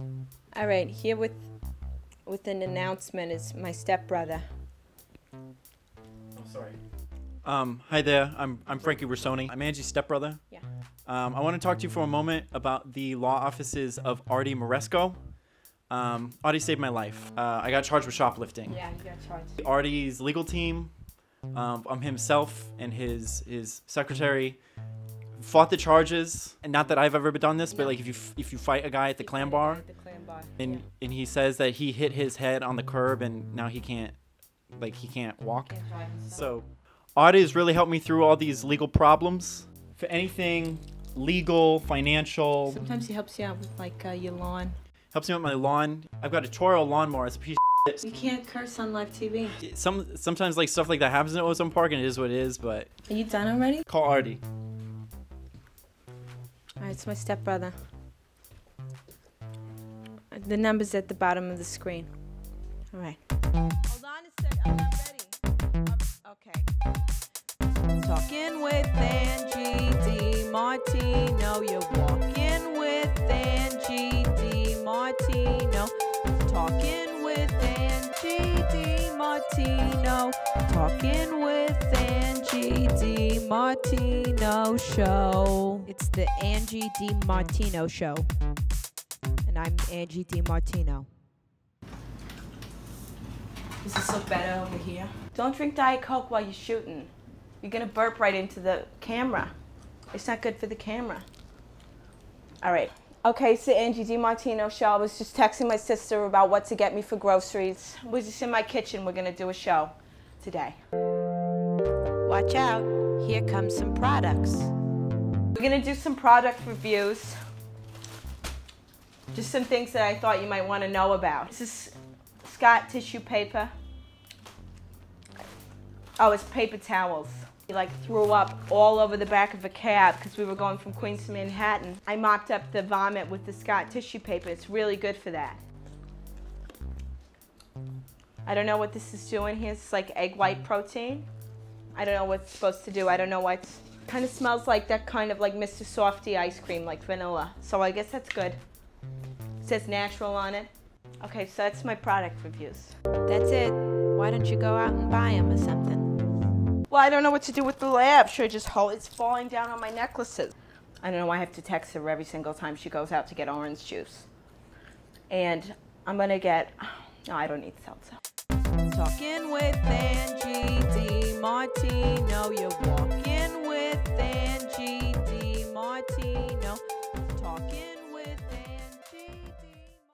All right, here with an announcement is my stepbrother. Oh, sorry. Hi there. I'm Frankie Rossoni. I'm Angie's stepbrother. Yeah. I want to talk to you for a moment about the law offices of Artie Maresco. Artie saved my life. I got charged with shoplifting. Yeah, you got charged. Artie's legal team, himself and his secretary, fought the charges. And not that I've ever done this, but like if you fight a guy at the clam bar, and he says that he hit his head on the curb and now he can't walk. So Artie has really helped me through all these legal problems. For anything legal, financial. Sometimes he helps you out with like your lawn. Helps me with my lawn. I've got a Toro lawnmower. It's a piece of shit. You can't curse on live TV. Sometimes like stuff like that happens in Ozone Park, and it is what it is. But are you done already? Call Artie. All right, it's my stepbrother. The number's at the bottom of the screen. All right. Hold on a sec. I'm not ready. Okay. Talking with Angie DiMartino. You're walking with Angie DiMartino. Talking with Angie DiMartino. Talking with Angie DiMartino Show. It's the Angie DiMartino Show. And I'm Angie DiMartino. Does this look better over here? Don't drink Diet Coke while you're shooting. You're gonna burp right into the camera. It's not good for the camera. All right. Okay, it's the Angie DiMartino Show. I was just texting my sister about what to get me for groceries. We're just in my kitchen. We're gonna do a show today. Watch out. Here comes some products. We're gonna do some product reviews. Just some things that I thought you might want to know about. This is Scott tissue paper. Oh, it's paper towels. He like threw up all over the back of a cab because we were going from Queens to Manhattan. I mopped up the vomit with the Scott tissue paper. It's really good for that. I don't know what this is doing here. It's like egg white protein. I don't know what it's supposed to do. I don't know what it's... Kind of smells like that kind of like Mr. Softee ice cream, like vanilla. So I guess that's good. Says natural on it. Okay, so that's my product reviews. That's it. Why don't you go out and buy them or something? Well, I don't know what to do with the lab. Should I just hold it? It's falling down on my necklaces. I don't know why I have to text her every single time she goes out to get orange juice. And I'm gonna get, no, I don't need seltzer. Talking with Angie DiMartino. You're walking with Angie DiMartino. Talking